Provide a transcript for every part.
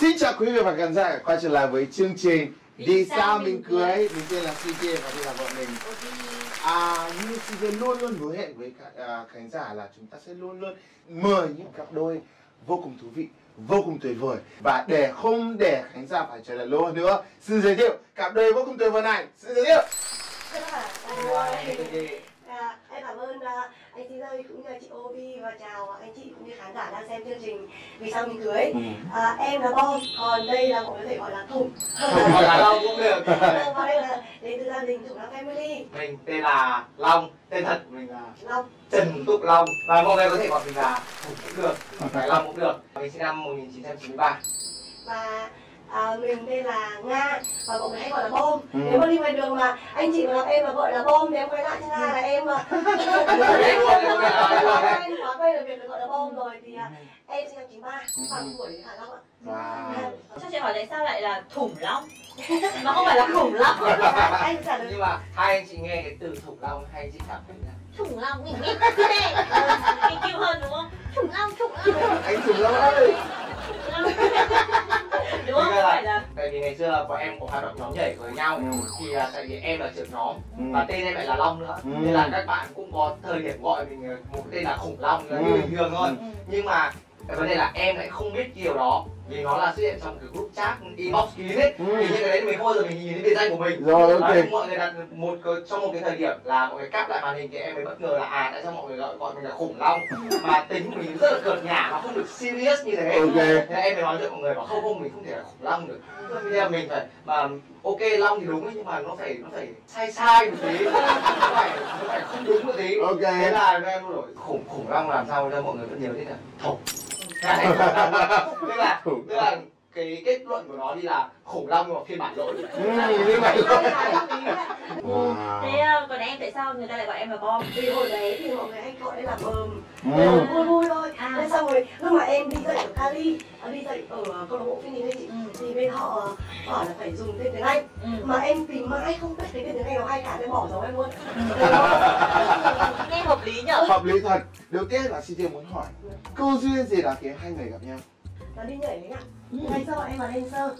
Xin chào quý vị và khán giả quay trở lại với chương trình Vì Sao Mình Cưới. Mình tên là CJ và đây là bọn mình. Như CJ luôn luôn hứa hẹn với khán giả là chúng ta sẽ luôn luôn mời những cặp đôi vô cùng thú vị, vô cùng tuyệt vời. Và để không để khán giả phải chờ đợi lâu nữa, xin giới thiệu cặp đôi vô cùng tuyệt vời này. Xin giới thiệu. Em cảm ơn anh CJ cũng như chị Ô Vy và chào anh chị cũng như khán giả đang xem chương trình Vì Sao Mình Cưới. Em là Bon, còn đây là mọi người có thể gọi là Thủng. Gọi là Long cũng được. Và đây là đến từ gia đình Thủng Long Family. Mình tên là Long, tên thật của mình là Long Trần Túc Long. Và mọi người có thể gọi mình là Thủng cũng được, phải Long cũng được. Mình sinh năm 1993. Và mình đây là Nga và mọi người hay gọi là Bom. Nếu mà đi ngoài đường mà anh chị mà gặp em mà gọi là Bom thì em quay lại cho Nga là em mà em quá quen được việc được gọi là Bom rồi. Thì em sinh năm 93, khoảng tuổi Hạ Long ạ. Cho chị hỏi tại sao lại là Thủng Long mà không phải là Khủng Long? Anh trả lời. Nhưng mà hai anh chị nghe cái từ Thủng Long hay anh chị cảm thấy là Thủng Long mình biết cái này mình kêu hơn đúng không? Thủng Long, Thủng Long, anh Thủng Long ơi. Đúng không? Là tại vì ngày xưa bọn em có hoạt động nhóm nhảy với nhau, thì tại vì em là trưởng nhóm và tên em lại là Long nữa, nên là các bạn cũng có thời điểm gọi mình một tên là Khủng Long là như bình thường thôi. Nhưng mà cái vấn đề là em lại không biết điều đó, vì nó là xuất hiện trong cái group chat inbox kín ấy, thì những cái đấy mình không bao giờ mình nhìn đến biệt danh của mình. Rồi okay. Mọi người đặt một trong một cái thời điểm là mọi người cáp lại màn hình thì em mới bất ngờ là tại sao mọi người gọi mình là Khủng Long mà tính mình rất là cợt nhả, nó không được serious như thế. Okay. Thế em mới nói chuyện mọi người bảo không mình không thể là Khủng Long được, bây giờ mình phải mà ok Long thì đúng ấy, nhưng mà nó phải sai một tí, nó phải không đúng một tí. Okay. Thế là em đổi khủng long làm sao cho mọi người vẫn nhớ thế là Thủng. tức là cái kết luận của nó đi là Khủng Long mà phiên bản lỗi. Thế còn em tại sao người ta lại gọi em là Bom? Vì hồi đấy thì mọi người hay gọi em là Bờm, vui thôi. Nên xong rồi lúc mà em đi dạy ở Kali, đi dạy ở câu lạc bộ phim này chị, thì bên họ bảo là phải dùng tên tiếng Anh, mà em tìm mãi không biết cái tên tiếng Anh nó hay cả nên bỏ dấu em luôn. Nghe hợp lý nhở? Hợp lý thật. Đầu tiên là CJ muốn hỏi câu duyên gì đã khiến hai người gặp nhau? Nó đi nhảy đấy ạ. Ngày sau em là dancer,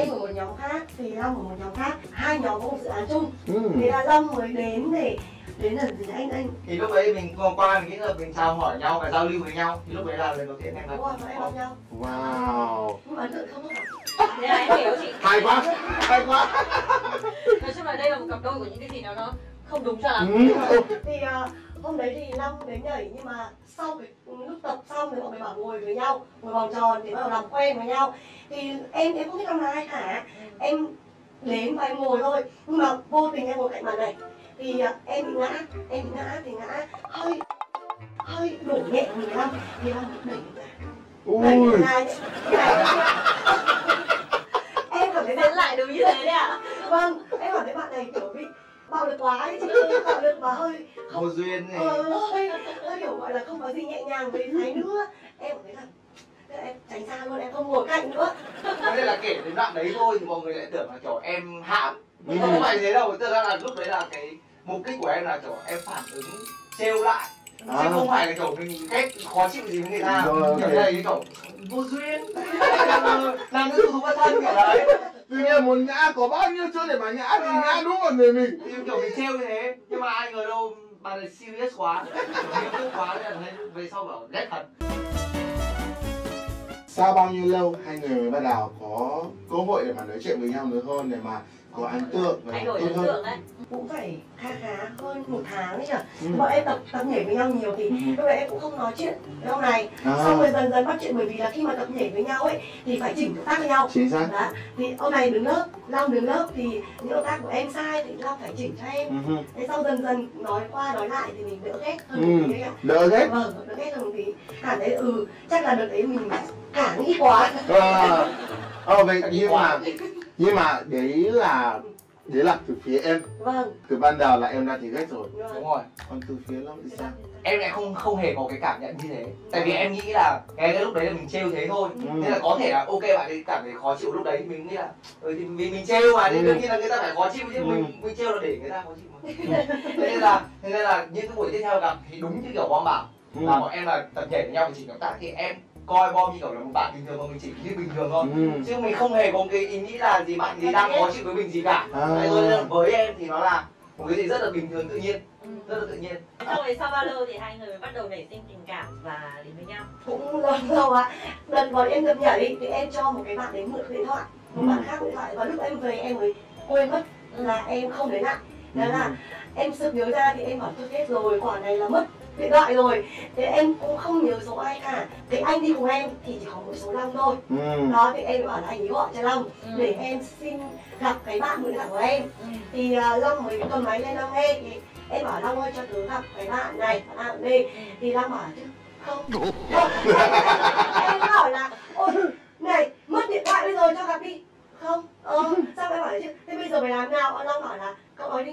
em của một nhóm khác thì Long của một nhóm khác, hai nhóm có một dự án chung. Thế là Long mới đến để đến lần gì anh thì lúc đấy mình qua mình nghĩ là mình chào hỏi nhau và giao lưu với nhau, thì lúc đấy là lần đầu tiên em gặp nhau. Wow, nhưng mà ấn tượng không thế là em hiểu chị. Hay quá Nói chung là đây là một cặp đôi của những cái gì đó nó không đúng cho lắm. Thì hôm đấy thì Long đến nhảy, nhưng mà sau cái lúc tập xong thì mọi người bảo ngồi với nhau, ngồi vòng tròn thì bắt đầu làm quen với nhau. Thì em không biết Long là ai cả, em đến và em ngồi thôi, nhưng mà vô tình em ngồi cạnh bàn này thì em bị ngã hơi đổ nhẹ người Long, thì Long bị đẩy ra em cảm thấy bạn lại đúng như thế đấy ạ. Vâng, em cảm thấy bạn này kiểu bị bạo lực quá ấy chị, bạo lực mà hơi không duyên này, hơi kiểu gọi là không có gì nhẹ nhàng với thái nữa. Em cảm thấy là em tránh xa luôn, em không ngồi cạnh nữa. Thế là kể đến đoạn đấy thôi thì mọi người lại tưởng là kiểu em hãm, nhưng không phải thế đâu. Tức là lúc đấy là cái mục đích của em là kiểu em phản ứng trêu lại, chứ không phải là kiểu mình ghét khó chịu gì với người ta, kiểu này cái kiểu vô duyên làm cái thú vật thân kiểu đấy. Tuy nhiên muốn ngã có bao nhiêu chỗ để mà ngã thì ngã đúng vào người mình. Nhưng kiểu mình trêu như thế, nhưng mà ai ngờ đâu bà này serious quá, nghiêm túc quá nên là về sau bảo ghét thật. Sau bao nhiêu lâu hai người mới bắt đầu có cơ hội để mà nói chuyện với nhau nữa hơn, để mà có ấn tượng và tốt hơn? Cũng phải khá hơn một tháng đấy nhỉ. Bọn em tập nhảy với nhau nhiều thì lúc đấy em cũng không nói chuyện với ông này, xong rồi dần bắt chuyện, bởi vì là khi mà tập nhảy với nhau ấy thì phải chỉnh động tác với nhau. Chính xác. Đó. Thì ông này đứng lớp, Long đứng lớp thì những động tác của em sai thì Long phải chỉnh cho em. Thế sau dần nói qua nói lại thì mình đỡ ghét hơn một tí đấy ạ. Đỡ ghét. Vâng, đỡ ghét hơn một tí. Cảm thấy chắc là đợt đấy mình cả nghĩ quá. Vậy nhưng mà đấy là từ phía em. Vâng. Từ ban đầu là em đã thì ghét rồi. Đúng rồi. Còn từ phía Long thì sao? Em lại không hề có cái cảm nhận như thế. Tại vì em nghĩ là cái lúc đấy là mình trêu thế thôi. Nên là có thể là ok bạn ấy cảm thấy khó chịu lúc đấy, mình nghĩ là thì mình trêu mà, nên đương nhiên là người ta phải khó chịu chứ, mình trêu là để người ta khó chịu mà. Thế nên là những cái buổi tiếp theo gặp thì đúng như kiểu Quang bảo là bọn em là tập nhảy với nhau và chỉnh động tác, thì em coi Bo như kiểu là một bạn bình thường mà mình chỉ như bình thường thôi, chứ mình không hề có cái ý nghĩ là gì bạn thì đang khó chịu với mình gì cả. Rồi với em thì nó là một cái gì rất là bình thường, tự nhiên, rất là tự nhiên. Rồi sau bao lâu thì hai người bắt đầu nảy sinh tình cảm và đến với nhau? Cũng lâu lâu ạ. Lần bọn em gặp nhảy đi thì em cho một cái bạn đến mượn điện thoại, một bạn khác điện thoại, và lúc em về em mới quên mất là em không đến lại. Đó là em sực nhớ ra thì em bảo tôi hết rồi, quả này là mất điện thoại rồi. Thế em cũng không nhớ số ai cả. Thế anh đi cùng em thì chỉ có một số Long thôi. Đó thì em bảo là anh ấy gọi cho Long để em xin gặp cái bạn mượn điện của em. Thì Long mới cầm máy lên Long nghe thì em bảo Long ơi cho tớ gặp cái bạn này, bạn A bạn B. Thì Long bảo chứ không. Em bảo là ôi này mất điện thoại bây giờ cho gặp đi. Không, sao em bảo là chứ thế bây giờ mày làm nào? Long bảo là cậu nói đi,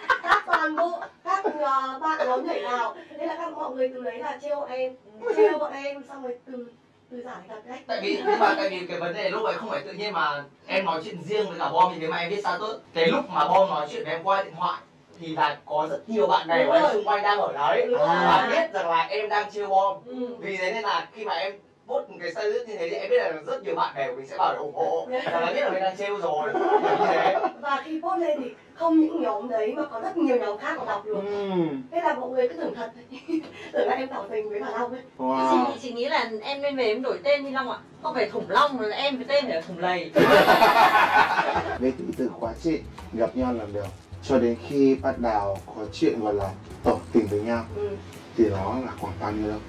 Các bạn nhóm nhảy nào. Thế là các mọi người từ đấy là trêu em, trêu bọn em, xong rồi từ giải gặp cách. Tại vì cái vấn đề lúc ấy không phải tự nhiên mà em nói chuyện riêng với cả Bom, thì nếu mà em biết status cái lúc mà Bom nói chuyện với em qua điện thoại thì là có rất nhiều bạn bè của em xung quanh đang ở đấy và biết rằng là em đang trêu Bom. Vì thế nên là khi mà em một cái status như thế thì em biết là rất nhiều bạn bè của mình sẽ vào để ủng hộ, là biết là mình đang trêu rồi. Và khi post lên thì không những nhóm đấy mà có rất nhiều nhóm khác mà đọc được. Thế là mọi người cứ tưởng thật, tưởng là em tỏ tình với bà Long ấy. Chị nghĩ là em nên về em đổi tên đi Long ạ. Không phải Thủng Long, là em với tên phải là Thủng Lầy. Về từ quá chị gặp nhau làm điều cho đến khi bắt đầu có chuyện gọi là tỏ tình với nhau thì nó là khoảng bao nhiêu đâu?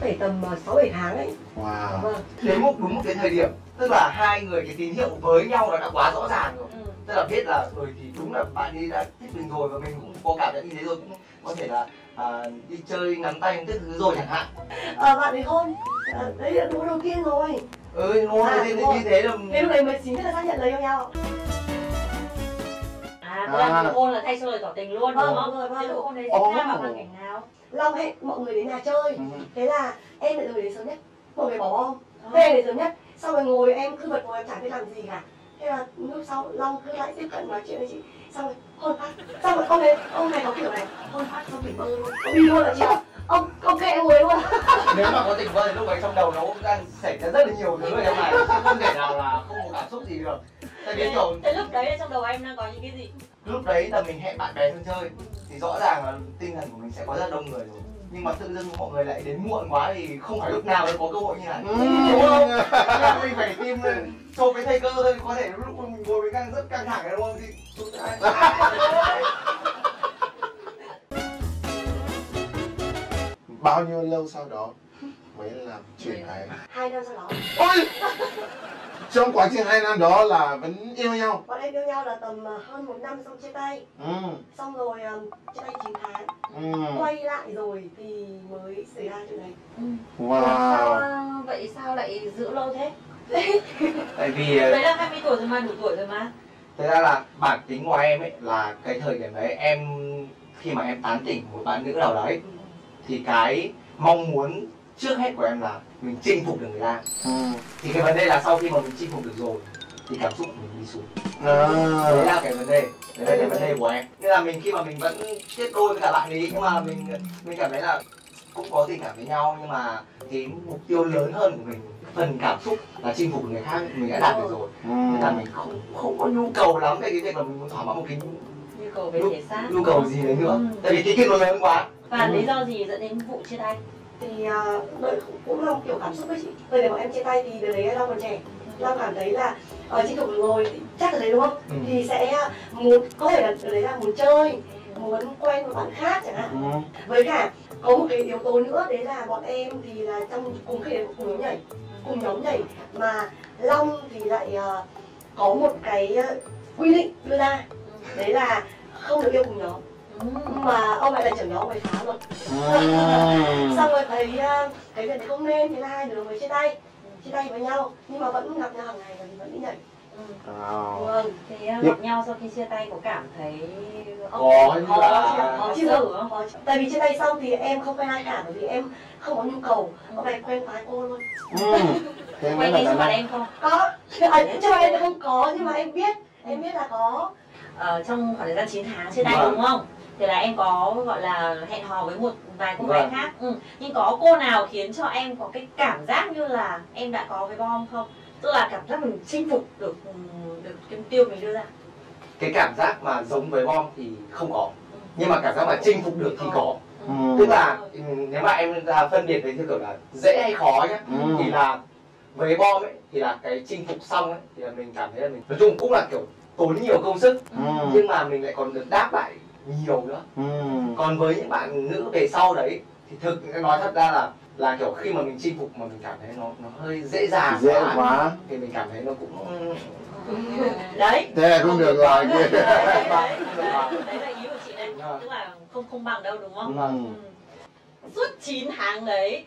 Phải tầm 6-7 tháng ấy. Wow. Đến đúng một cái thời điểm, tức là hai người cái tín hiệu với nhau là đã quá rõ ràng rồi. Tức là biết là rồi thì đúng là bạn ấy đã thích mình rồi, và mình cũng có cảm nhận như thế rồi, cũng có thể là đi chơi ngắm tay các thứ rồi chẳng hạn. Bạn ấy hôn, đấy là đứa đầu tiên rồi. Hôn đầu tiên như thế là. Thế lúc đấy 19 là xác nhận lời yêu nhau. Hôn là thay cho lời tỏ tình luôn đúng không? Thế độ hôn đấy diễn ra vào hoàn cảnh nào? Long hẹn mọi người đến nhà chơi, thế là em lại rồi đến sớm nhất, mọi người bỏ bom, về đến sớm nhất, sau rồi ngồi em cứ bật ngồi em chẳng biết làm gì cả. Thế là lúc sau Long cứ lại tiếp cận nói chuyện với chị, xong rồi hôn phát, xong rồi ông này có kiểu này, hôn phát xong tỉnh mơ luôn, đi luôn là chị ạ, ông kệ người luôn. Nếu mà có tỉnh mơ thì lúc ấy trong đầu nó cũng đang xảy ra rất là nhiều thứ ở trong này, không thể nào là không có cảm xúc gì được. Tại vì kiểu thế lúc đấy trong đầu em đang có những cái gì? Lúc đấy là mình hẹn bạn bè hơn chơi thì rõ ràng là tinh thần của mình sẽ có rất đông người rồi, nhưng mà tự dưng mọi người lại đến muộn quá thì không phải lúc nào lại có cơ hội như này, đúng không? Là mình phải tìm cho cái thời cơ thôi, có thể lúc mình ngồi với đang rất căng thẳng đúng không thì bao nhiêu lâu sau đó mới làm chuyện này? 2 năm sau đó. Ôi! Trong quá trình 2 năm đó là vẫn yêu nhau? Bọn em yêu nhau là tầm hơn 1 năm xong chia tay. Xong rồi chia tay 9 tháng. Quay lại rồi thì mới xảy ra chuyện này. Wow. Vậy sao lại giữ lâu thế? Tại vì... Đấy là 20 tuổi rồi mà, đủ tuổi rồi mà. Thật ra là bản tính của em ấy là cái thời điểm đấy em... Khi mà em tán tỉnh một bạn nữ nào đấy thì cái mong muốn trước hết của em là mình chinh phục được người ta. Thì cái vấn đề là sau khi mà mình chinh phục được rồi thì cảm xúc mình đi xuống. Đấy là cái vấn đề, đấy là cái vấn đề của em. Nên là mình khi mà mình vẫn kết đôi với cả bạn ấy, nhưng mà mình cảm thấy là cũng có tình cảm với nhau, nhưng mà cái mục tiêu lớn hơn của mình, phần cảm xúc là chinh phục người khác mình đã đạt được rồi. Nên là mình không có nhu cầu lắm về cái việc là mình muốn thỏa mãn một cái nhu cầu về thể xác, nhu cầu gì đấy nữa. Tại vì cái kia nó lớn quá. Và lý do gì dẫn đến vụ chia tay? Thì cũng là một kiểu cảm xúc với chị. Bởi vì bọn em chia tay thì từ đấy Long còn trẻ, Long cảm thấy là chị Thục ngồi chắc là đấy đúng không? Thì sẽ muốn, có thể là từ đấy là muốn chơi, muốn quen một bạn khác chẳng hạn. Với cả có một cái yếu tố nữa đấy là bọn em thì là trong cùng khi cùng nhóm nhảy mà Long thì lại có một cái quy định đưa ra, đấy là không được yêu cùng nhóm. Mà ông lại là trưởng nhóm, mày phá rồi. Xong rồi thấy cái việc này không nên, thế là hai đứa mới chia tay. chia tay với nhau nhưng mà vẫn gặp nhau hàng ngày và vẫn đi nhảy. Thì gặp nhau sau khi chia tay có cảm thấy khó xử không? Tại vì chia tay xong thì em không quen ai cả, bởi vì em không có nhu cầu. Hôm nay quen phái cô luôn. Quen đấy chứ bạn em không? Có, chứ mà em không có, nhưng mà em biết là có. Trong khoảng thời gian 9 tháng chia tay đúng không? Thì là em có gọi là hẹn hò với một vài cô gái khác. Nhưng có cô nào khiến cho em có cái cảm giác như là em đã có với bom không? Tức là cảm giác mình chinh phục được cái mục tiêu mình đưa ra. Cái cảm giác mà giống với bom thì không có, nhưng mà cảm giác mà chinh phục được thì có. Tức là nếu mà em phân biệt với theo kiểu là dễ hay khó nhá, thì là với bom ấy thì là cái chinh phục xong ấy thì là mình cảm thấy là mình nói chung cũng là kiểu tốn nhiều công sức, nhưng mà mình lại còn được đáp lại nhiều nữa. Còn với những bạn nữ về sau đấy thì thực nói thật ra là kiểu khi mà mình chinh phục mà mình cảm thấy nó hơi dễ dàng quá thì mình cảm thấy nó cũng đấy, thế là không được rồi. Đấy là ý của chị đấy, tức là không bằng đâu đúng không? Suốt 9 tháng đấy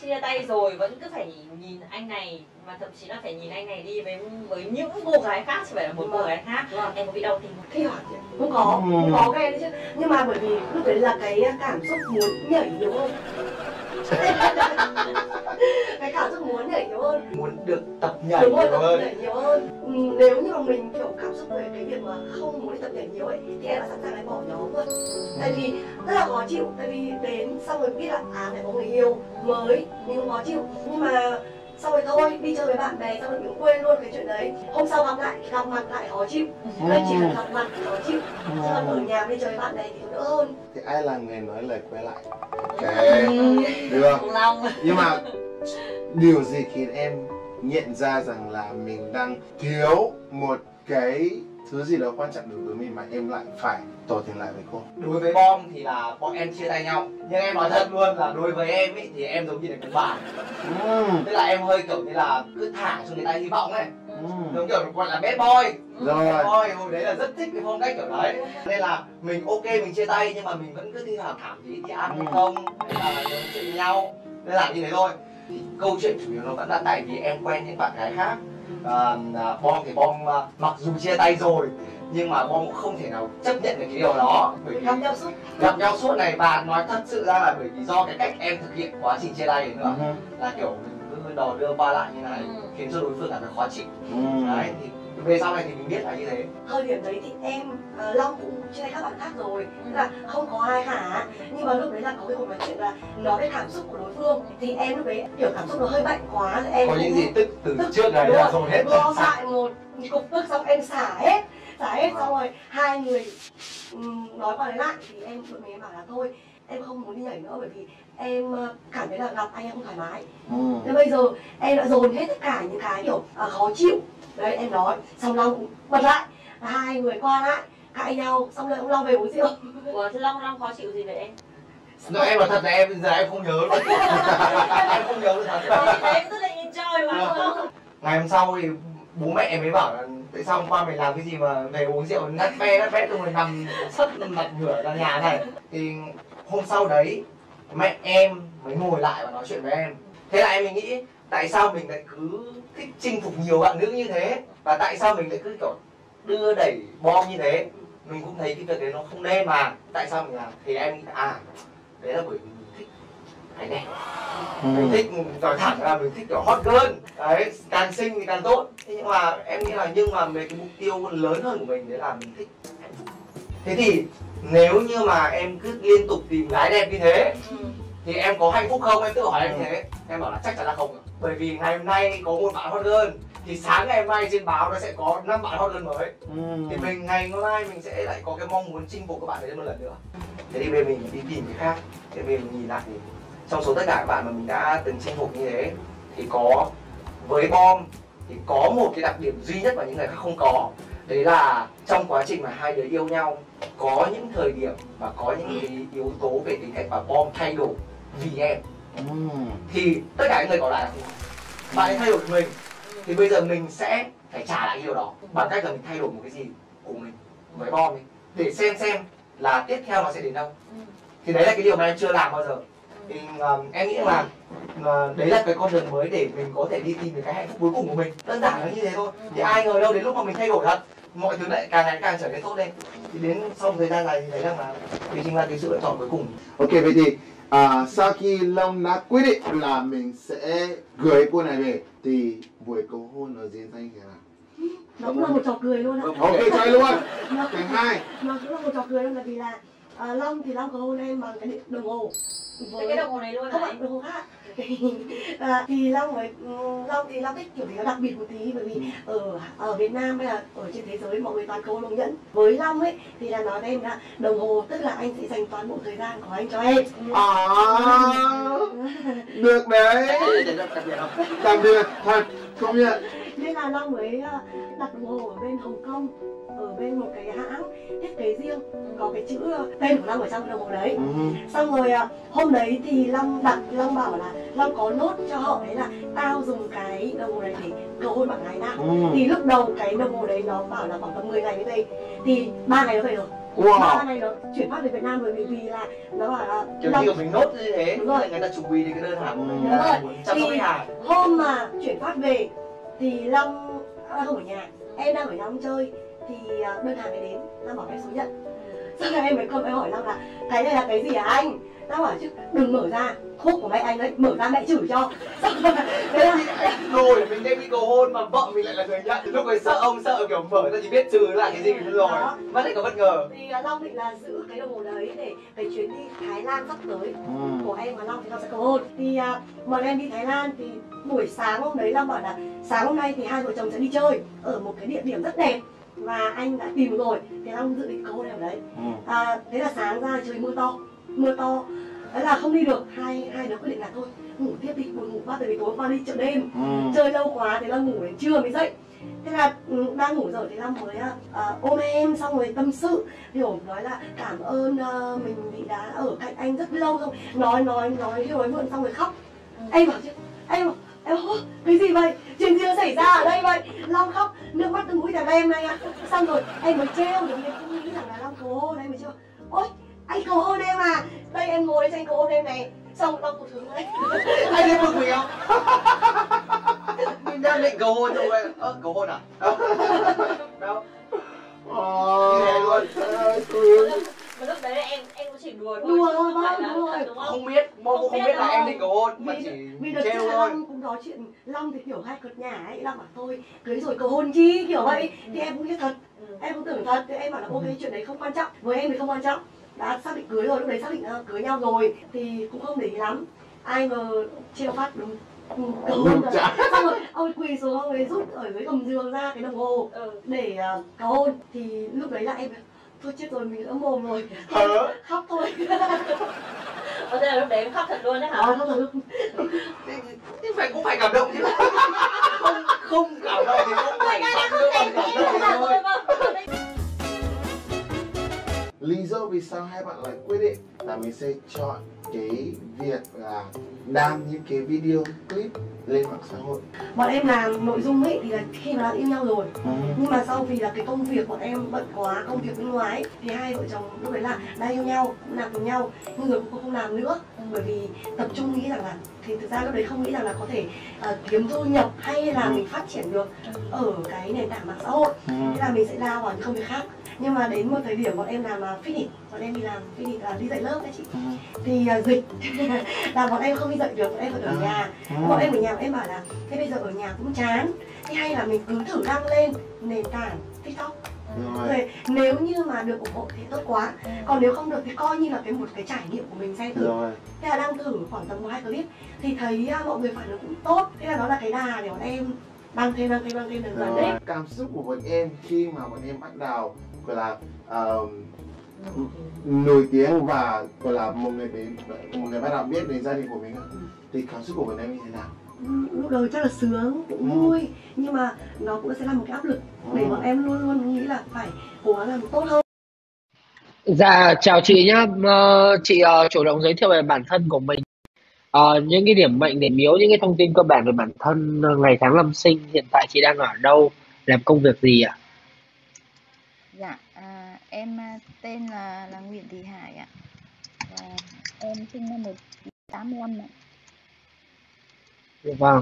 chia tay rồi vẫn cứ phải nhìn anh này, mà thậm chí là phải nhìn anh này đi với những cô gái khác, chứ phải là một cô gái khác. Em có bị đau tim khi hỏi cũng có, cũng có cái đấy chứ, nhưng mà bởi vì lúc đấy là cái cảm xúc muốn nhảy nhiều hơn. Cái cảm xúc muốn nhảy nhiều hơn, muốn được tập nhảy nhiều hơn. Nếu như mà mình kiểu cảm xúc về cái việc mà không muốn đi tập nhảy nhiều ấy thì em đã sẵn sàng lại bỏ nhóm luôn. Tại vì rất là khó chịu, tại vì đến xong rồi biết là lại có người yêu mới mình cũng khó chịu, nhưng mà xong rồi thôi đi chơi với bạn bè xong rồi mình quên luôn cái chuyện đấy. Hôm sau gặp mặt lại khó chịu, nên chỉ cần gặp mặt khó chịu. Chứ còn ở nhà đi chơi với bạn bè thì đỡ hơn. Thì ai là người nói lời quay lại? Được không? Nhưng mà điều gì khiến em nhận ra rằng là mình đang thiếu một cái thứ gì đó quan trọng đối với mình mà em lại phải tỏ tình lại với cô? Đối với bom thì là bọn em chia tay nhau, nhưng em nói thật luôn là đối với em ý, thì em giống như là cái bà. Tức là em hơi kiểu như là cứ thả cho người ta hy vọng ấy, giống kiểu gọi là bad boy. Bad boy hồi đấy là rất thích cái phong cách kiểu đấy, nên là mình ok mình chia tay nhưng mà mình vẫn cứ thi thoảng thảm thì ăn không hay là nói chuyện với nhau, nên là như thế thôi. Thì câu chuyện chủ yếu nó vẫn là tại vì em quen những bạn gái khác. Bom thì bom mặc dù chia tay rồi nhưng mà bom cũng không thể nào chấp nhận được cái điều đó, bởi vì gặp nhau suốt này. Và nói thật sự ra là bởi vì do cái cách em thực hiện quá trình chia tay đấy nữa, là kiểu mình cứ đò đưa qua lại như này khiến cho đối phương cảm thấy khó chịu. Đấy, thì về sau này thì mình biết là như thế. Thời điểm đấy thì em Long cũng chia tay các bạn khác rồi, tức là không có ai cả, nhưng mà lúc đấy là có cái cuộc nói chuyện là nói cái cảm xúc của đối phương, thì em lúc đấy kiểu cảm xúc nó hơi mạnh quá, em có những gì tức từ trước này là rồi hết lo lại một cục tức xong em xả hết, xong rồi hai người nói qua đấy lại thì em tụi mình bảo là thôi em không muốn đi nhảy nữa, bởi vì em cảm thấy là gặp anh em không thoải mái. Thế bây giờ em đã dồn hết tất cả những cái kiểu khó chịu đấy em nói, xong Long cũng bật lại, hai người qua lại cãi nhau, xong rồi ông Long về uống rượu. Ủa thế Long khó chịu gì vậy em? Nói em là thật là em bây giờ em không nhớ luôn. Em không nhớ luôn thật. Em rất là enjoy mà. Ngày hôm sau thì bố mẹ em mới bảo là tại sao hôm qua mày làm cái gì mà về uống rượu nát bét rồi nằm sấp mặt ngửa ra nhà này. Thì hôm sau đấy mẹ em mới ngồi lại và nói chuyện với em. Thế là em mới nghĩ tại sao mình lại cứ thích chinh phục nhiều bạn nữ như thế, và tại sao mình lại cứ kiểu đưa đẩy bom như thế. Mình cũng thấy cái việc đấy nó không nên mà tại sao mình làm. Thì em nghĩ đấy là bởi vì mình thích cái đẹp, mình thích nói thẳng là mình thích kiểu hot girl đấy, càng xinh thì càng tốt. Thế nhưng mà em nghĩ là nhưng mà về cái mục tiêu lớn hơn của mình đấy là mình thích hạnh phúc. Thế thì nếu như mà em cứ liên tục tìm gái đẹp như thế thì em có hạnh phúc không? Em tự hỏi em như thế. Em bảo là chắc chắn là không rồi. Bởi vì ngày hôm nay có một bạn hot girl thì sáng ngày hôm nay trên báo nó sẽ có 5 bạn hot girl mới. Thì mình ngày hôm nay mình sẽ lại có cái mong muốn chinh phục các bạn đấy một lần nữa. Thế thì bây giờ mình đi tìm cái khác. Thế bây giờ mình nhìn lại thì trong số tất cả các bạn mà mình đã từng chinh phục như thế thì có với bom thì có một cái đặc điểm duy nhất mà những người khác không có. Đấy là trong quá trình mà hai đứa yêu nhau có những thời điểm và có những cái yếu tố về tính cách và bom thay đổi vì em. Thì tất cả những người còn lại là không. Bạn ấy thay đổi mình thì bây giờ mình sẽ phải trả lại điều đó bằng cách là mình thay đổi một cái gì của mình với bom ấy, để xem là tiếp theo nó sẽ đến đâu. Thì đấy là cái điều mà em chưa làm bao giờ. thì em nghĩ là đấy là cái con đường mới để mình có thể đi tìm được cái hạnh phúc cuối cùng của mình. Đơn giản là như thế thôi. Thì ai ngờ đâu đến lúc mà mình thay đổi thật, mọi thứ lại càng ngày càng trở nên tốt lên. Thì đến sau một thời gian này thì thấy rằng là đấy chính là cái sự lựa chọn cuối cùng. Ok, vậy thì sau khi Long đã quyết định là mình sẽ gửi cô này về thì buổi cầu hôn ở diễn ra như thế nào? Nó cũng là một trò cười luôn á. Ok, chơi luôn. Thành hai. Nó cũng là một trò cười luôn là vì là Long thì Long cầu hôn em bằng cái đồng hồ. Với cái đồng hồ này luôn không ạ, đồng hồ khác. Thì Long thích kiểu gì nó đặc biệt một tí, bởi vì ở Việt Nam hay là ở trên thế giới mọi người toàn cầu hôn đồng nhẫn. Với Long ấy thì là nói với em là đồng hồ tức là anh sẽ dành toàn bộ thời gian của anh cho em. Được đấy. Tạm biệt thật, công nhận. Nên là Long mới đặt đồng hồ ở bên Hồng Kông, ở bên một cái hãng thiết kế riêng có cái chữ tên của Long ở trong cái đồng hồ đấy. Xong rồi hôm đấy thì Long bảo là Long có nốt cho họ đấy là tao dùng cái đồng hồ này để cầu hôn bằng ngày nào. Thì lúc đầu cái đồng hồ đấy nó bảo là khoảng tầm 10 ngày như thế, thì 3 ngày nó về rồi. 3 ngày nó chuyển phát về Việt Nam rồi, vì là nó bảo là kiểu như mình nốt như thế. Đúng rồi, người ta chủ quy đến cái đơn hàng của mình. Đúng rồi, thì hôm mà chuyển phát về thì Long không ở nhà, em đang ở nhà ông chơi. Thì đơn hàng này đến, Long bảo em xuống nhận. Xong rồi em mới còn phải hỏi Long là cái này là cái gì hả anh? Long bảo chứ đừng mở ra, thuốc của mẹ anh đấy, mở ra mẹ chửi cho. Thế là rồi mình đem đi cầu hôn mà vợ mình lại là người nhận. Thì lúc ấy sợ ông sợ kiểu mở ra chỉ biết trừ là cái gì rồi. Vẫn lại có bất ngờ. Thì Long định là giữ cái đồng hồ đấy để cái chuyến đi Thái Lan sắp tới của em và Long thì Long sẽ cầu hôn. Thì bọn em đi Thái Lan thì buổi sáng hôm đấy Long bảo là sáng hôm nay thì hai vợ chồng sẽ đi chơi ở một cái địa điểm rất đẹp và anh đã tìm rồi, thì Long dự định câu này ở đấy. Thế là sáng ra trời mưa to, đấy là không đi được. Hai đứa quyết định là thôi ngủ tiếp đi, buồn ngủ quá, tại vì tối qua đi chợ đêm chơi lâu quá, thì Long ngủ đến trưa mới dậy. Thế là đang ngủ rồi thì Long mới ôm em xong rồi tâm sự, hiểu nói là cảm ơn mình vì đã ở cạnh anh rất lâu, xong nói mượn xong rồi khóc. Em bảo chứ em cái gì vậy, chuyện gì nó xảy ra ở đây vậy? Long khóc nước mắt từ mũi thằng em này ạ. Xong rồi em mới trêu được, em không nghĩ rằng là Long cầu hôn em, mới trêu ôi anh cầu hôn em à, đây em ngồi đây cho anh cầu hôn em này. Xong Long cụt hứng đấy. Anh thấy bực mình không? Mình đang định cầu hôn rồi. Cầu hôn à? Đâu lúc đấy là em cũng chỉ đùa thôi. Không biết, không biết là em định cầu hôn mà chỉ trêu thôi. Long cũng nói chuyện, Long thì kiểu hay cợt nhả ấy, Long bảo thôi cưới rồi cầu hôn chi kiểu vậy. Thì em cũng biết thật, em cũng tưởng thật, thì em bảo là ok chuyện đấy không quan trọng, với em thì không quan trọng. Đã xác định cưới rồi, lúc đấy xác định cưới nhau rồi thì cũng không để ý lắm. Ai ngờ trêu phát đúng cầu hôn rồi. Xong rồi ông quỳ xuống, ông ấy rút ở dưới gầm giường ra cái đồng hồ để cầu hôn. Thì lúc đấy là em thôi chết rồi, mình đã mồm rồi, khóc thôi. Ở đây là lúc đấy em khóc thật luôn đấy hả? Khóc thật luôn. Nhưng phải cũng phải cảm động chứ. Không cảm động thì cũng phải cảm động thôi. Lý do vì sao hai bạn lại quyết định là mình sẽ chọn cái việc là làm những cái video clip lên mạng xã hội? Bọn em làm nội dung ấy thì là khi mà đã yêu nhau rồi, nhưng mà sau vì là cái công việc bọn em bận quá, công việc bên ngoài ấy, thì hai vợ chồng lúc đấy là đã yêu nhau, cũng làm cùng nhau, nhưng rồi cũng không làm nữa, bởi vì tập trung nghĩ rằng là thì thực ra lúc đấy không nghĩ rằng là có thể kiếm thu nhập hay là mình phát triển được ở cái nền tảng mạng xã hội, thế là mình sẽ lao vào những công việc khác. Nhưng mà đến một thời điểm bọn em làm fitness, bọn em đi làm fitness là đi dạy lớp đấy chị, thì dịch là bọn em không đi dạy được, bọn em phải ở nhà. Bọn em ở nhà bọn em bảo là thế bây giờ ở nhà cũng chán, thế hay là mình cứ thử đăng lên nền tảng TikTok. Rồi nếu như mà được ủng hộ thì tốt quá, còn nếu không được thì coi như là một cái trải nghiệm của mình xem thử. Thế là đăng thử khoảng tầm 1-2 clip thì thấy mọi người phản ứng cũng tốt, thế là đó là cái đà để bọn em đăng thêm dần dần đấy. Cảm xúc của bọn em khi mà bọn em bắt đầu gọi là nổi tiếng và gọi là một người bắt đầu biết đến gia đình của mình, thì cảm xúc của bọn em như thế nào? Lúc đầu chắc là sướng, cũng vui, nhưng mà nó cũng sẽ là một cái áp lực để bọn em luôn luôn nghĩ là phải cố gắng làm tốt hơn. Dạ chào chị nhá, chị chủ động giới thiệu về bản thân của mình, những cái điểm mạnh điểm yếu, những cái thông tin cơ bản về bản thân, ngày tháng năm sinh, hiện tại chị đang ở đâu, làm công việc gì ạ? Dạ, em tên là Nguyễn Thị Hải ạ. Và em sinh năm 1998 85 ạ. Vâng.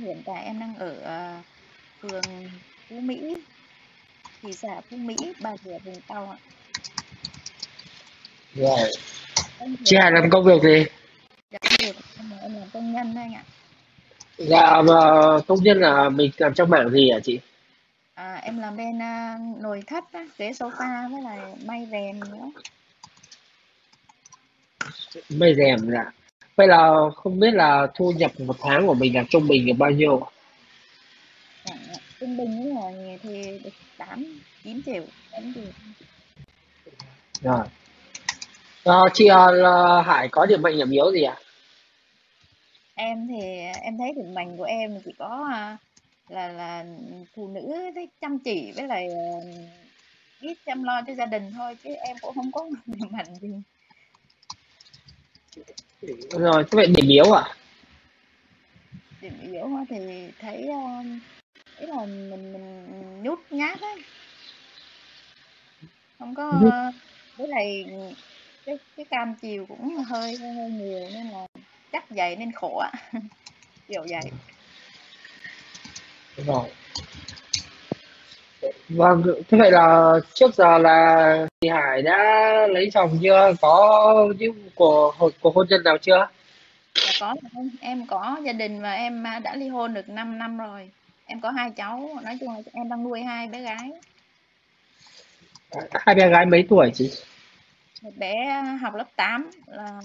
Hiện tại em đang ở phường Phú Mỹ, thị xã Phú Mỹ, Bà Rịa Vũng Tàu ạ. Rồi. Chị Hải làm công việc gì? Dạ, em làm công nhân anh ạ. Dạ, công nhân là mình làm trong mảng gì hả chị? À, em làm bên nồi thất, ghế sofa với lại may rèm nữa. May rèm dạ. Vậy là không biết là thu nhập một tháng của mình là trung bình là bao nhiêu? Dạ, trung bình thì được 8-9 triệu. Rồi. Chị Hải có điểm mạnh điểm yếu gì ạ? À? Em thì em thấy điểm mạnh của em chỉ có là phụ nữ thấy chăm chỉ với lại biết chăm lo cho gia đình thôi, chứ em cũng không có điểm mạnh gì. Rồi, thế vậy điểm yếu ạ? À? Điểm yếu thì thấy ý là mình nhút nhát ấy. Không có với lại cái cam chiều cũng hơi nhiều nên là chắc vậy nên khổ ạ. Kiểu vậy. Rồi. Vâng, thế vậy là trước giờ là chị Hải đã lấy chồng chưa? Có những cuộc hôn nhân nào chưa? Dạ, có, em có gia đình và em đã ly hôn được 5 năm rồi. Em có 2 cháu, nói chung là em đang nuôi 2 bé gái. 2 bé gái mấy tuổi chị? Một bé học lớp 8 là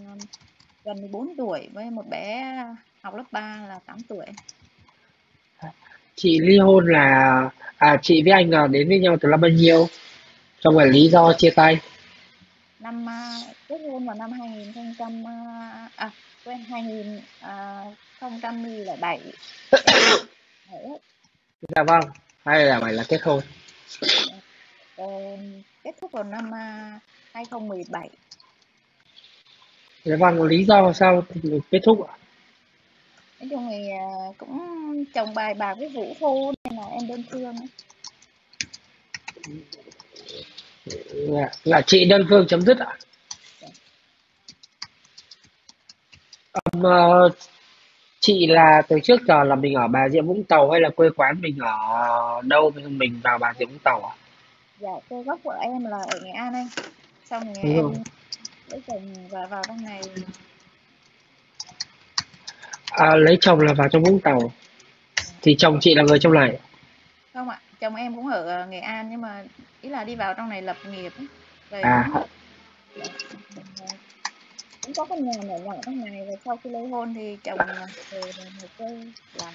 gần 14 tuổi với một bé học lớp 3 là 8 tuổi. Chị ly hôn là chị với anh là đến với nhau từ năm bao nhiêu? Xong rồi lý do chia tay. Năm kết hôn vào năm 2007. Dạ vâng, 2007 là kết hôn. Kết thúc vào năm 2017. Dạ vâng, lý do sao kết thúc ạ? Nói chung thì cũng chồng bài bà với Vũ Thu nên là em đơn phương. Là chị đơn phương chấm dứt ạ? À? Chị là từ trước giờ là mình ở Bà Rịa Vũng Tàu hay là quê quán mình ở đâu mình vào Bà Rịa Vũng Tàu ạ? À? Dạ, quê gốc của em là ở Nghệ An anh. Xong rồi em lấy chồng và vào trong này. À, lấy chồng là vào trong Vũng Tàu. Thì chồng chị là người trong này? Không ạ, chồng em cũng ở Nghệ An nhưng mà ý là đi vào trong này lập nghiệp rồi. À. Cũng có cái nhà nhỏ nhỏ trong này rồi sau khi lấy hôn thì chồng về một cái làm.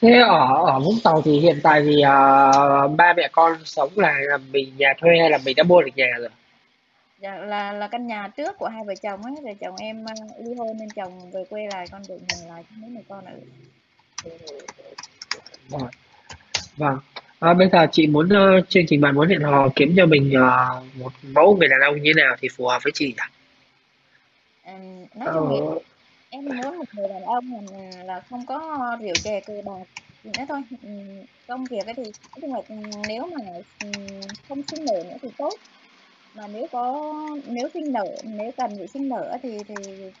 Thế ở Vũng Tàu thì hiện tại thì ba mẹ con sống là mình nhà thuê hay là mình đã mua được nhà rồi? Dạ, là căn nhà trước của hai vợ chồng ấy, rồi chồng em ly hôn nên chồng về quê lại, con tự mình lại mấy người con ở. Vâng. Vâng. Bây giờ chị muốn chương trình bạn muốn hẹn hò kiếm cho mình một mẫu người đàn ông như thế nào thì phù hợp với chị ạ? Nói chung em muốn một người đàn ông là không có rượu chè cờ bạc nữa thôi. Công việc ấy thì nếu mà không sinh nở nữa thì tốt. Mà nếu sinh nở, nếu cần bị sinh nở thì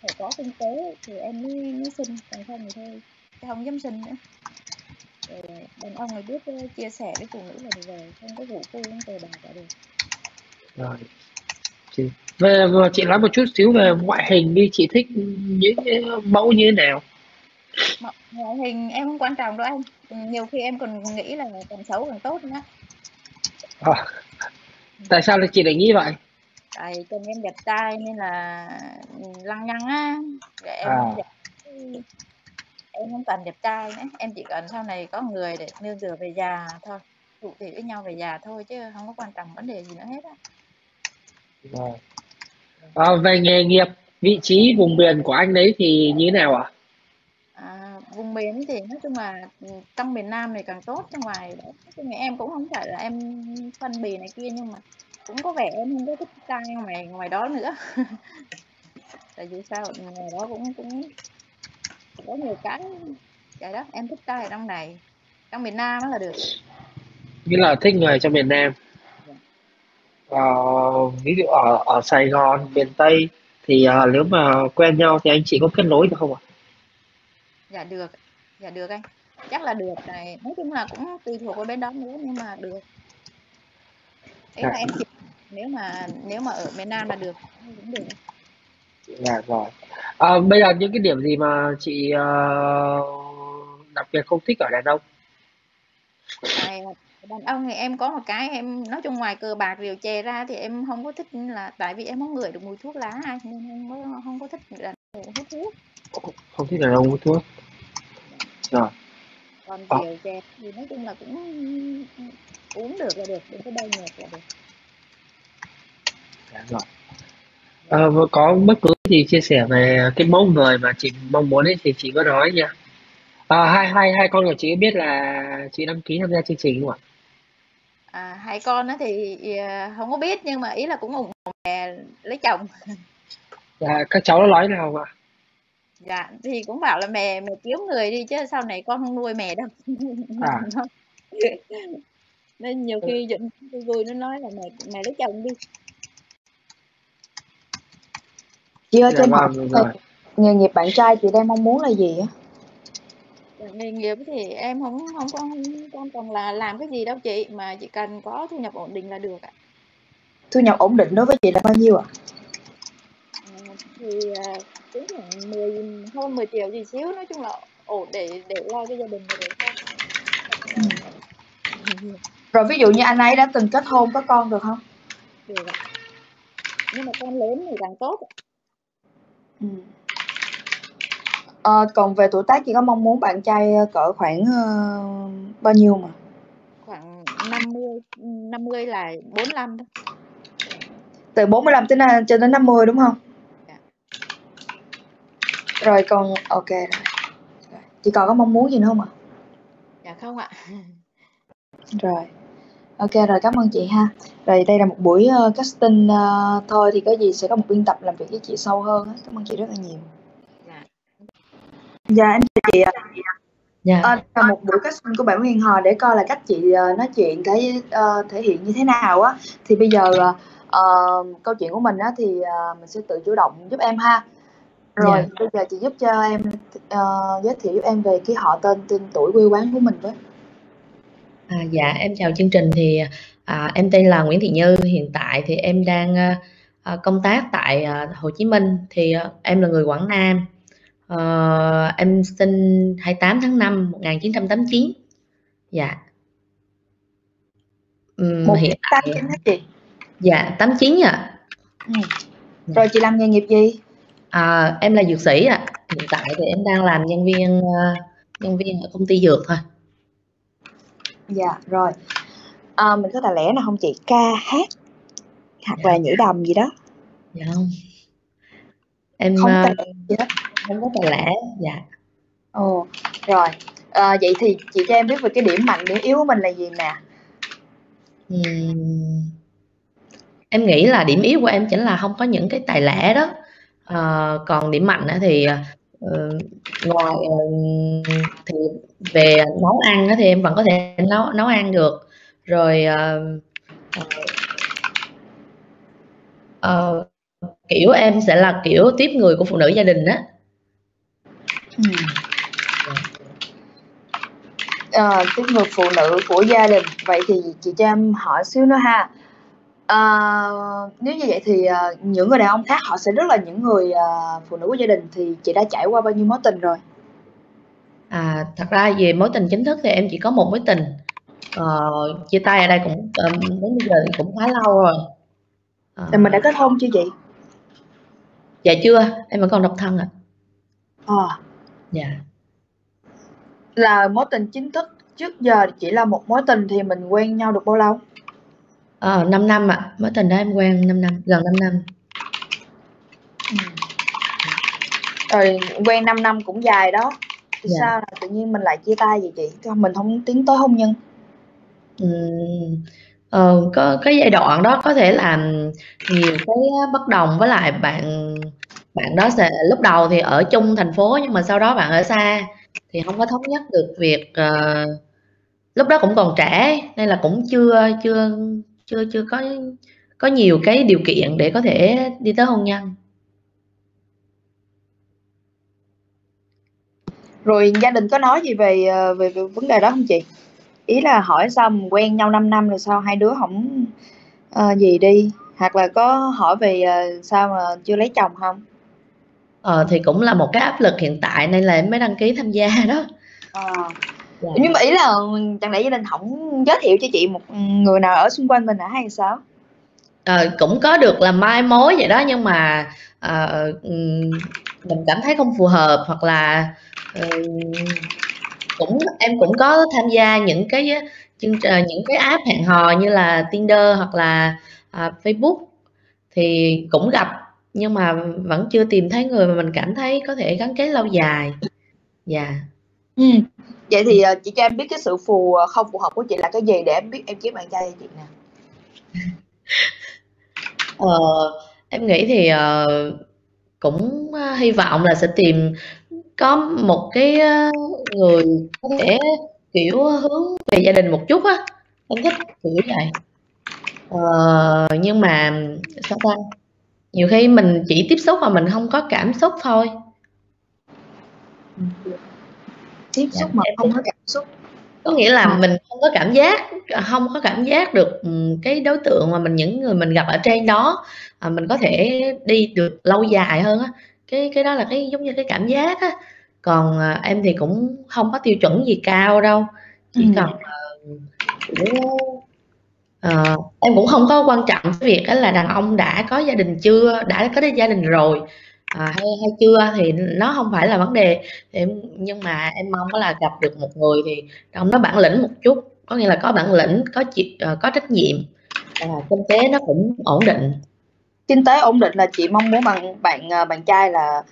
phải có kinh tế thì em mới sinh, còn không thì thôi không dám sinh nữa. Để đàn ông người biết chia sẻ với phụ nữ là được rồi, không có vụ cô không tề bạc cả được. Rồi. Chị nói một chút xíu về ngoại hình đi, chị thích những mẫu như thế nào? Ngoại hình em không quan trọng đâu anh, nhiều khi em còn nghĩ là còn xấu còn tốt nữa. À. Tại sao chị lại nghĩ vậy? Tại chồng em đẹp trai nên là lăng nhăng á. Em không cần đẹp trai nữa, em chỉ cần sau này có người để nương tựa về già thôi, trụ tỉ với nhau về già thôi chứ không có quan trọng vấn đề gì nữa hết á. Về nghề nghiệp, vị trí vùng miền của anh đấy thì như thế nào ạ? Vùng miền thì nói chung là trong miền Nam này càng tốt, trong ngoài đấy. Nói chung em cũng không phải là em phân bì này kia nhưng mà cũng có vẻ em không có thích trai ngoài đó nữa. Tại vì sao ngoài đó cũng có nhiều cái đó, em thích trai ở trong này, trong miền Nam đó là được. Nghĩa là thích người trong miền Nam. Ví dụ ở Sài Gòn, miền Tây Thì nếu mà quen nhau thì anh chị có kết nối được không ạ? Dạ được anh. Chắc là được này, nói chung là cũng tùy thuộc vào bên đó nữa nhưng mà được. Đấy là em chị, nếu mà ở miền Nam là được, cũng được. Dạ rồi. Bây giờ những cái điểm gì mà chị đặc biệt không thích ở đàn ông? Đàn ông thì em có một cái em nói chung ngoài cờ bạc rượu chè ra thì em không có thích, là tại vì em không ngửi được mùi thuốc lá ai nên em không có thích đàn ông hút thuốc. Không thích đàn ông hút thuốc. Rồi. Còn rượu chè thì nói chung là cũng uống được là được, đừng có bay nhạt là được. Dạ rồi. Có bất cứ gì chia sẻ về cái mẫu người mà chị mong muốn ấy thì chị có nói nha. Hai con của chị biết là chị đăng ký tham gia chương trình đúng không ạ? Hai con đó thì không có biết nhưng mà ý là cũng ủng hộ mẹ lấy chồng. Dạ, các cháu nó nói nào không ạ? Dạ thì cũng bảo là mẹ kiếm người đi chứ sau này con không nuôi mẹ đâu. À. Nên nhiều khi vui nó nói là mẹ lấy chồng đi. Chị ơi, trên nghề nghiệp bạn trai chị đang mong muốn là gì á? Nghề nghiệp thì em không còn là làm cái gì đâu chị, mà chỉ cần có thu nhập ổn định là được ạ. Thu nhập ổn định đối với chị là bao nhiêu ạ? Thì cũng khoảng 10 triệu gì xíu, nói chung là ổn để lo cho gia đình rồi. Rồi ví dụ như anh ấy đã từng kết hôn có con được không? Được ạ. Nhưng mà con lớn thì càng tốt ạ. Ừ. Còn về tuổi tác chị có mong muốn bạn trai cỡ khoảng bao nhiêu mà? Khoảng 50 là 45 thôi. Từ 45 cho đến 50 đúng không? Dạ. Rồi còn ok rồi. Chị còn có mong muốn gì nữa không ạ? Dạ không ạ. Rồi. Ok rồi, cảm ơn chị ha. Rồi đây là một buổi casting thôi, thì có gì sẽ có một biên tập làm việc với chị sâu hơn. Cảm ơn chị rất là nhiều. Dạ em chào chị ạ. Dạ. Là một buổi casting của bạn Huyền Hò để coi là cách chị nói chuyện cái thể hiện như thế nào á. Thì bây giờ câu chuyện của mình á thì mình sẽ tự chủ động giúp em ha. Rồi dạ. Bây giờ chị giúp cho em giới thiệu giúp em về cái họ tên tuổi quê quán của mình với. Dạ em chào chương trình, thì em tên là Nguyễn Thị Như, hiện tại thì em đang công tác tại Hồ Chí Minh, thì em là người Quảng Nam. Em sinh 28 tháng 5 1989. Dạ. 1989 hả chị? Dạ 89 ạ. Ừ. Rồi chị làm nghề nghiệp gì? Em là dược sĩ ạ. Hiện tại thì em đang làm nhân viên ở công ty dược thôi. Dạ rồi. Mình có tài lẻ nào không chị? Ca hát hoặc dạ. Là nhảy đầm gì đó? Dạ không. Em không tài lẻ gì đó. Không có tài lẻ. Dạ. Ồ, rồi. Vậy thì chị cho em biết về cái điểm mạnh, điểm yếu của mình là gì nè? Em nghĩ là điểm yếu của em chính là không có những cái tài lẻ đó. Còn điểm mạnh thì ngoài thì về nấu ăn thì em vẫn có thể nấu ăn được. Rồi kiểu em sẽ là kiểu tiếp người của phụ nữ gia đình á. Ừ. Tiếp người phụ nữ của gia đình. Vậy thì chị cho em hỏi xíu nữa ha. Nếu như vậy thì những người đàn ông khác họ sẽ rất là những người phụ nữ của gia đình, thì chị đã trải qua bao nhiêu mối tình rồi? Thật ra về mối tình chính thức thì em chỉ có một mối tình. Chia tay ở đây cũng đến bây giờ cũng khá lâu rồi. Mình đã kết hôn chưa chị? Dạ chưa, em vẫn còn độc thân ạ. Dạ. Là mối tình chính thức trước giờ chỉ là một mối tình, thì mình quen nhau được bao lâu? 5 năm ạ. Mối tình đó em quen 5 năm, gần 5 năm. Ừ. Rồi quen 5 năm cũng dài đó. Dạ. Sao là tự nhiên mình lại chia tay vậy chị? Mình không tiến tới hôn nhân. Có cái giai đoạn đó có thể làm nhiều cái bất đồng với lại bạn đó. Sẽ lúc đầu thì ở chung thành phố nhưng mà sau đó bạn ở xa thì không có thống nhất được việc. Lúc đó cũng còn trẻ nên là cũng chưa có nhiều cái điều kiện để có thể đi tới hôn nhân. Rồi gia đình có nói gì về vấn đề đó không chị? Ý là hỏi sao mình quen nhau 5 năm rồi sao hai đứa không gì đi, hoặc là có hỏi về sao mà chưa lấy chồng không? Thì cũng là một cái áp lực hiện tại nên là em mới đăng ký tham gia đó. Dạ. Nhưng mà ý là chẳng lẽ gia đình không giới thiệu cho chị một người nào ở xung quanh mình hả hay sao? Cũng có được là mai mối vậy đó, nhưng mà mình cảm thấy không phù hợp, hoặc là em cũng có tham gia những cái app hẹn hò như là Tinder hoặc là Facebook, thì cũng gặp nhưng mà vẫn chưa tìm thấy người mà mình cảm thấy có thể gắn kết lâu dài. Dạ. Yeah. Ừ. Vậy thì chị cho em biết cái sự không phù hợp của chị là cái gì để em biết em kiếm bạn trai cho chị nè. Em nghĩ thì cũng hy vọng là sẽ tìm có một cái người có thể kiểu hướng về gia đình một chút á, em thích kiểu vậy. Nhưng mà sao ta, nhiều khi mình chỉ tiếp xúc mà mình không có cảm xúc thôi. Tiếp xúc mà không có cảm xúc có nghĩa là mình không có cảm giác, được cái đối tượng mà những người mình gặp ở trên đó, mình có thể đi được lâu dài hơn á. Cái đó là cái giống như cái cảm giác á. Còn em thì cũng không có tiêu chuẩn gì cao đâu, chỉ cần em cũng không có quan trọng cái việc là đàn ông đã có gia đình chưa, đã có gia đình rồi hay chưa, thì nó không phải là vấn đề. Nhưng mà em mong là gặp được một người thì nó bản lĩnh một chút, có nghĩa là có bản lĩnh, có trách nhiệm, kinh tế nó cũng ổn định. Kinh tế ổn định là chị mong muốn bạn trai là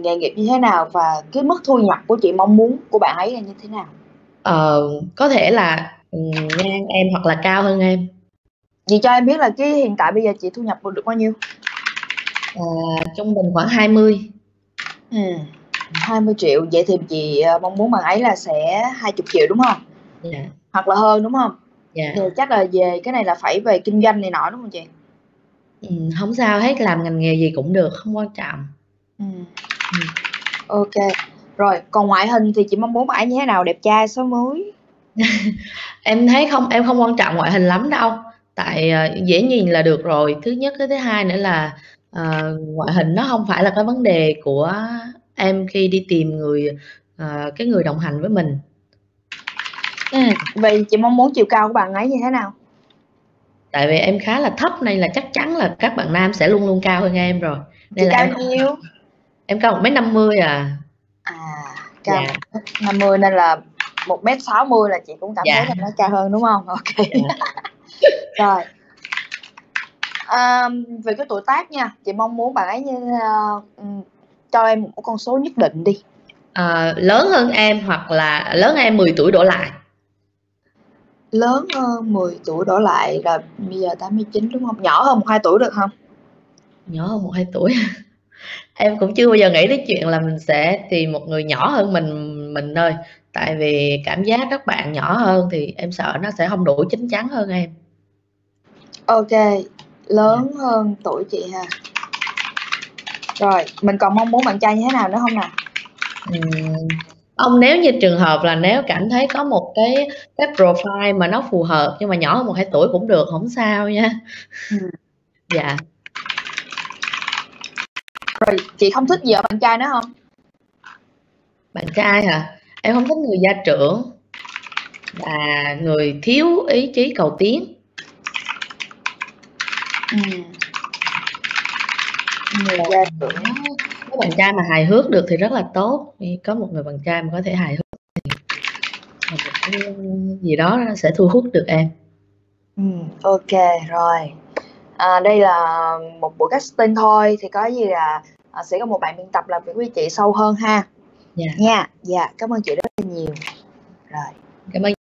nghề nghiệp như thế nào, và cái mức thu nhập của chị mong muốn của bạn ấy là như thế nào? Có thể là ngang em hoặc là cao hơn em. Chị cho em biết là cái hiện tại bây giờ chị thu nhập được bao nhiêu? Trung bình khoảng 20. 20 triệu. Vậy thì chị mong muốn bạn ấy là sẽ 20 triệu đúng không? Yeah. Hoặc là hơn đúng không? Yeah. Thì chắc là về cái này là phải về kinh doanh này nọ đúng không chị? Không sao hết, làm ngành nghề gì cũng được, không quan trọng. Ok. Rồi, còn ngoại hình thì chị mong muốn bạn ấy như thế nào, đẹp trai xấu muối? Em thấy em không quan trọng ngoại hình lắm đâu, tại dễ nhìn là được rồi. Thứ nhất, cái thứ hai nữa là ngoại hình nó không phải là cái vấn đề của em khi đi tìm cái người đồng hành với mình. Vậy chị mong muốn chiều cao của bạn ấy như thế nào? Tại vì em khá là thấp nên là chắc chắn là các bạn nam sẽ luôn luôn cao hơn em rồi. Nên chị là cao nhiêu? Em cao 1m50 à. Cao 1m50 nên là 1m60 là chị cũng cảm thấy là nó cao hơn đúng không? Ok. Rồi. Về cái tuổi tác nha, chị mong muốn bạn ấy cho em một con số nhất định đi. Lớn hơn em hoặc là lớn hơn em 10 tuổi đổ lại. Lớn hơn 10 tuổi đổ lại là bây giờ 89 đúng không? Nhỏ hơn 1-2 tuổi được không? Nhỏ hơn 1-2 tuổi. Em cũng chưa bao giờ nghĩ đến chuyện là mình sẽ tìm một người nhỏ hơn mình thôi. Tại vì cảm giác các bạn nhỏ hơn thì em sợ nó sẽ không đủ chín chắn hơn em. Ok, lớn hơn tuổi chị ha. Rồi, mình còn mong muốn bạn trai như thế nào nữa không nè? Nếu như trường hợp là nếu cảm thấy có một cái profile mà nó phù hợp nhưng mà nhỏ hơn 1-2 tuổi cũng được, không sao nha. Dạ. Rồi, chị không thích gì ở bạn trai nữa không? Bạn trai hả? Em không thích người gia trưởng và người thiếu ý chí cầu tiến. Người gia trưởng. Có bạn trai mà hài hước được thì rất là tốt. Có một người bạn trai mà có thể hài hước thì gì đó sẽ thu hút được em. Ok rồi. Đây là một buổi casting thôi, thì có gì là sẽ có một bạn biên tập làm việc với chị sâu hơn ha. Dạ. Cảm ơn chị rất là nhiều. Rồi. Cảm ơn.